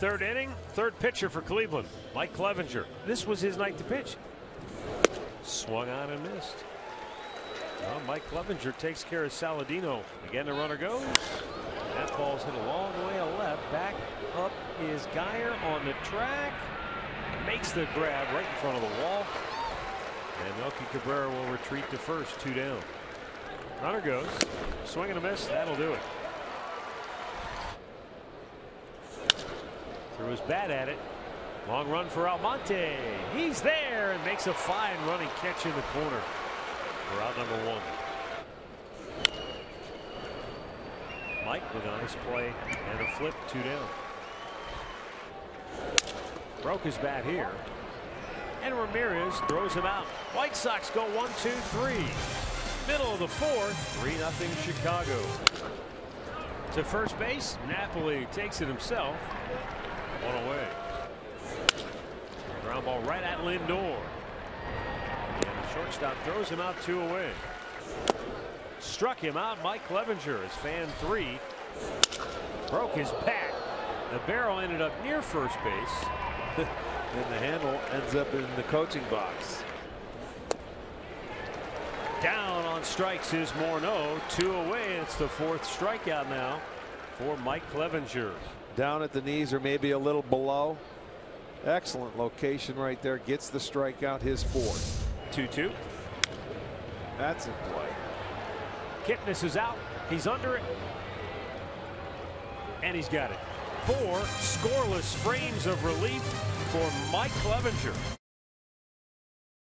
Third inning, third pitcher for Cleveland, Mike Clevinger. This was his night to pitch. Swung on and missed. Well, Mike Clevinger takes care of Saladino. Again, the runner goes. That ball's hit a long way to left. Back up is Guyer on the track. Makes the grab right in front of the wall. And Melky Cabrera will retreat to first, two down. Runner goes. Swing and a miss. That'll do it. Threw his bat at it. Long run for Almonte. He's there and makes a fine running catch in the corner for out number one. Mike with a nice play and a flip, two down. Broke his bat here. And Ramirez throws him out. White Sox go 1, 2, 3. Middle of the fourth, 3-0 Chicago. To first base, Napoli takes it himself. One away. Ground ball right at Lindor. And the shortstop throws him out, two away. Struck him out, Mike Clevinger is fan three. Broke his bat. The barrel ended up near first base. And the handle ends up in the coaching box. Down on strikes is Morneau, two away. It's the fourth strikeout now for Mike Clevinger. Down at the knees or maybe a little below. Excellent location right there. Gets the strikeout, his fourth. 2-2. That's in play. Kipnis is out. He's under it. And he's got it. Four scoreless frames of relief for Mike Clevinger.